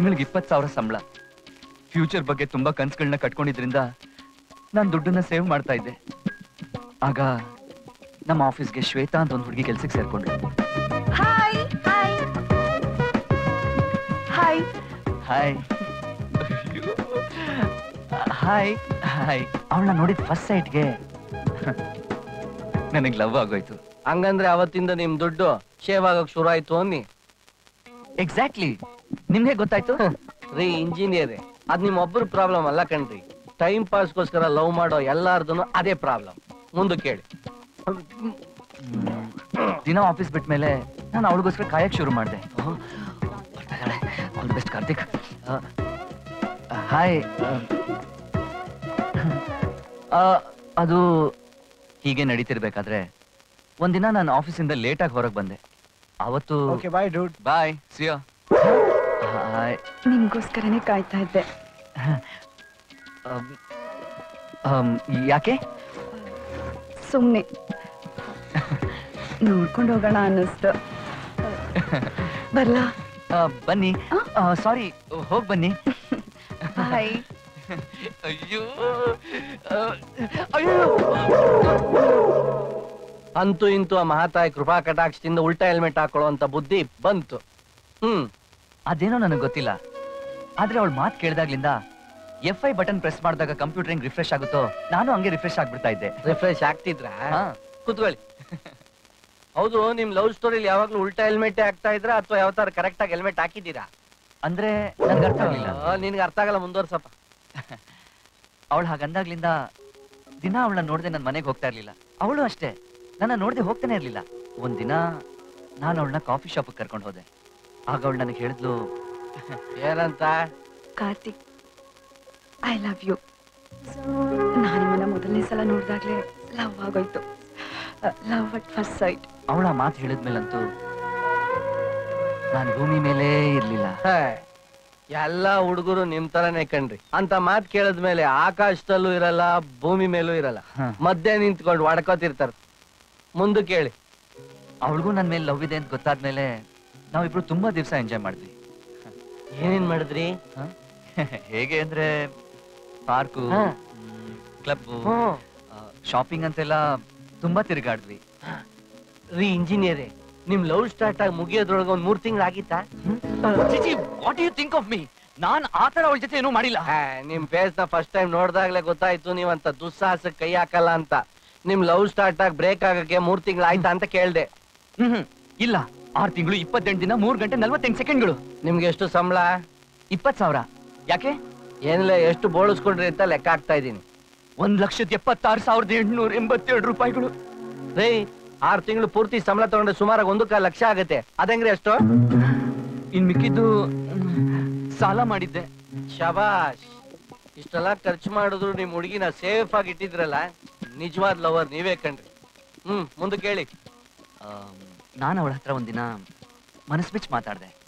ತಿಂಗಳಿಗೆ 20,000 ಸಂಬಳ. ಫ್ಯೂಚರ್ ಬಗ್ಗೆ ತುಂಬಾ ಕನ್ಸುಗಳನ್ನ ಕಟ್ಕೊಂಡಿದ್ರಿಂದ ನಾನು ದುಡ್ಡನ್ನ ಸೇವ್ ಮಾಡ್ತಾ ಇದ್ದೆ. ಆಗ ನಮ್ಮ ಆಫೀಸ್ಗೆ ಶ್ವೇತಾ ಅಂತ ಒಂದು ಹುಡುಗಿ ಕೆಲಸಕ್ಕೆ ಸೇರ್ಕೊಂಡ್ರು. Hi hi hi hi hi hi. ಅವಳನ್ನ ನೋಡಿದ ಫಸ್ಟ್ ಸೈಟ್ಗೆ ನನಗೆ ಲವ್ ಆಗೋಯ್ತು. ಹಂಗಂದ್ರೆ ಅವತ್ತಿಂದ ನಿಮ್ ದುಡ್ಡು ಶೇವ್ ಆಗೋಕ್ ಶುರು ಆಯ್ತು ಅನ್ನಿ. ಎಕ್ಸಾಕ್ಟ್ಲಿ. ನಿಮ್ಗೆ ಗೊತ್ತಾಯ್ತು ರೀ ಇಂಜಿನಿಯರ್, ಅದ್ ನಿಮ್ ಒಬ್ಬರು ಪ್ರಾಬ್ಲಮ್ ಅಲ್ಲ ಕಣ್ರಿ. ಟೈಮ್ ಪಾಸ್ಗೋಸ್ಕರ ಲವ್ ಮಾಡೋ ಎಲ್ಲಾರ್ದು ಅದೇ ಪ್ರಾಬ್ಲಮ್. ಮುಂದಕ್ಕೆ ಹೇಳಿ. ದಿನ ಆಫೀಸ್ ಬಿಟ್ಟ ಮೇಲೆ ನಾನು ಅವಳಿಗೋಸ್ಕರ ಕಾಯಕ್ ಶುರು ಮಾಡಿದೆ. ಬೆಸ್ಟ್ ಕಾರ್ತಿಕ್. ಹಾಯ್. ಅದು ಹೀಗೆ ನಡೀತಿರ್ಬೇಕಾದ್ರೆ ಒಂದಿನ ನಾನು ಆಫೀಸಿಂದ ಲೇಟಾಗಿ ಹೊರಗೆ ಬಂದೆ. ಅವತ್ತು bye dude, bye see you. ನಿಮಗೋಸ್ಕರನೇ ಕಾಯ್ತಾ ಇದ್ದೆ. ಯಾಕೆ ಸುಮ್ಮನೆ ನೋಡ್ಕೊಂಡು ಹೋಗೋಣ ಅನ್ನಿಸ್ತು. ಬರಲಾ? ಬನ್ನಿ. ಸಾರಿ, ಹೋಗಿ ಬನ್ನಿ. ಬಾಯ್. ಅಯ್ಯೋ ಅಯ್ಯೋ. ಅಂತೂ ಇಂತೂ ಆ ಮಹಾತಾಯಿ ಕೃಪಾ ಕಟಾಕ್ಷದಿಂದ ಉಲ್ಟಾ ಹೆಲ್ಮೆಟ್ ಹಾಕೊಳ್ಳುವಂತ ಬುದ್ಧಿ ಬಂತು. ಅದೇನೋ ನನಗೆ ಗೊತ್ತಿಲ್ಲ, ಆದ್ರೆ ಅವಳು ಮಾತು ಕೇಳಿದಾಗ್ಲಿಂದ FI ಬಟನ್ ಪ್ರೆಸ್ ಮಾಡಿದಾಗ ಕಂಪ್ಯೂಟರ್ ಹೆಂಗ್ ರಿಫ್ರೆಶ್ ಆಗುತ್ತೋ ನಾನು ಹಂಗೆ ರಿಫ್ರೆಶ್ ಆಗ್ಬಿಡ್ತಾ ಇದ್ದೆ. ರಿಫ್ರೆಶ್ ಆಗ್ತಿದ್ರಾ? ಕೂತ್ಕೊಳ್ಳಿ. ಹೌದು, ನಿಮ್ ಲವ್ ಸ್ಟೋರಿಲಿ ಯಾವಾಗ್ಲೂ ಉಲ್ಟಾ ಹೆಲ್ಮೆಟ್ ಹಾಕ್ತಾ ಇದ್ರಾ ಅಥವಾ ಯಾವ ತರ ಕರೆಕ್ಟ್ ಆಗಿ ಹೆಲ್ಮೆಟ್ ಹಾಕಿದ್ದೀರಾ? ಅಂದ್ರೆ ನನ್ಗೆ ಅರ್ಥ ಆಗಲಿಲ್ಲ. ನಿನ್ಗೆ ಅರ್ಥ ಆಗಲ್ಲ, ಮುಂದುವರ್ಸಪ್ಪ. ಅವಳು ಹಾಗಂದಾಗ್ಲಿಂದ ದಿನ ಅವಳನ್ನ ನೋಡದೆ ನನ್ನ ಮನೆಗೆ ಹೋಗ್ತಾ ಇರ್ಲಿಲ್ಲ. ಅವಳು ಅಷ್ಟೇ, ನನ್ನ ನೋಡದೆ ಹೋಗ್ತಾನೆ ಇರ್ಲಿಲ್ಲ. ಒಂದಿನ ನಾನು ಅವಳನ್ನ ಕಾಫಿ ಶಾಪಿಗೆ ಕರ್ಕೊಂಡು ಹೋದೆ. ಆಗ ಅವಳು ನನಗೆ ಹೇಳಿದ್ಲು ಏನಂತ? Karthik, I love you. ನಾನು ನಿಮ್ಮನ್ನ ಮೊದಲನೇ ಸಲ ನೋಡಿದಾಗ್ಲೇ ಲವ್ ಆಗೋಯ್ತು. Love at first sight. ಅವಳ ಮಾತು ಹೇಳಿದ್ಮೇಲಂತೂ ನಾನು ಭೂಮಿ ಮೇಲೆ ಇರ್ಲಿಲ್ಲ. ಎಲ್ಲಾ ಹುಡುಗರು ನಿಮ್ ತರನೇ ಕಣ್ರಿ. ಅಂತ ಮಾತ್ ಕೇಳದ್ಮೇಲೆ ಆಕಾಶದಲ್ಲೂ ಇರಲ್ಲ, ಭೂಮಿ ಮೇಲೂ ಇರಲ್ಲ, ಮಧ್ಯೆ ನಿಂತ್ಕೊಂಡು ಒಡ್ಕೋತಿರ್ತಾರ. ಮುಂದಕ್ಕೆ ಹೇಳಿ. ಅವಳಿಗೂ ನನ್ನ ಮೇಲೆ ಲವ್ ಇದೆ ಅಂತ ಗೊತ್ತಾದ್ಮೇಲೆ ನಾವಿಬ್ರು ತುಂಬಾ ದಿವಸ ಎಂಜಾಯ್ ಮಾಡಿದ್ವಿ. ಏನೇನ್ ಮಾಡಿದ್ರಿ? ಹೇಗೆ ಅಂದ್ರೆ ಪಾರ್ಕು, ಕ್ಲಬ್, ಶಾಪಿಂಗ್ ಅಂತೆಲ್ಲ ತುಂಬಾ ತಿರುಗಾಡಿದ್ವಿ. ರೀ ಇಂಜಿನಿಯರೇ, ನಿಮ್ ಲವ್ ಸ್ಟಾರ್ಟ್ ಆಗಿ ಮುಗಿಯೋದ್ರೊಳಗೆ ಒಂದ್ 3 ತಿಂಗಳು ಆಗಿತ್ತಾ? What you think of me? ನಾನ್ ಆತರ ಅವಳ ಜೊತೆ ಏನೂ ಮಾಡಿಲ್ಲ. ನಿಮ್ ಫೇಸ್ ನ ಫಸ್ಟ್ ಟೈಮ್ ನೋಡಿದಾಗ್ಲೇ ಗೊತ್ತಾಯ್ತು ನೀವಂತ ದುಸ್ಸಾಹಸಕ್ಕೆ ಕೈ ಹಾಕಲ್ಲ ಅಂತ. ನಿಮ್ ಲವ್ ಸ್ಟಾರ್ಟ್ ಆಗಿ ಬ್ರೇಕ್ ಆಗಕ್ಕೆ 3 ತಿಂಗಳು ಆಯ್ತಾ ಅಂತ ಕೇಳ್ದೆ. ಇಲ್ಲ, 6 ತಿಂಗಳು 28 ದಿನ 3 ಗಂಟೆ 48 ಸೆಕೆಂಡ್ಗಳು. ನಿಮ್ಗೆ ಎಷ್ಟು ಸಂಬಳ? 20,000. ಯಾಕೆ? ಏನಿಲ್ಲ, ಎಷ್ಟು ಬೋಳಿಸ್ಕೊಂಡ್ರಿ ಅಂತ ಲೆಕ್ಕ ಹಾಕ್ತಾ ಇದೀನಿ. 1,76,882 ರೂಪಾಯಿಗಳು. ರೇ, 6 ತಿಂಗಳು ಪೂರ್ತಿ ಸಂಬಳ ತಗೊಂಡ್ರೆ ಸುಮಾರಾಗಿ 1.5 ಲಕ್ಷ ಆಗತ್ತೆ. ಅದಂಗ್ರೆ ಅಷ್ಟು? ಇನ್ ಮಿಕ್ಕಿದ್ದು ಸಾಲ ಮಾಡಿದ್ದೆ. ಶಬಾಷ್. ಇಷ್ಟೆಲ್ಲ ಖರ್ಚು ಮಾಡಿದ್ರು ನಿಮ್ ಹುಡುಗಿನ ಸೇಫ್ ಆಗಿ ಇಟ್ಟಿದ್ರಲ್ಲ, ನಿಜವಾದ ಲವರ್ ನೀವೇ ಕಣ್ರಿ. ಮುಂದಕ್ಕೆ ಹೇಳಿ. ನಾನು ಅವಳ ಹತ್ರ ಒಂದಿನ ಮನಸ್ಸು ಬಿಚ್ಚಿ ಮಾತಾಡಿದೆ.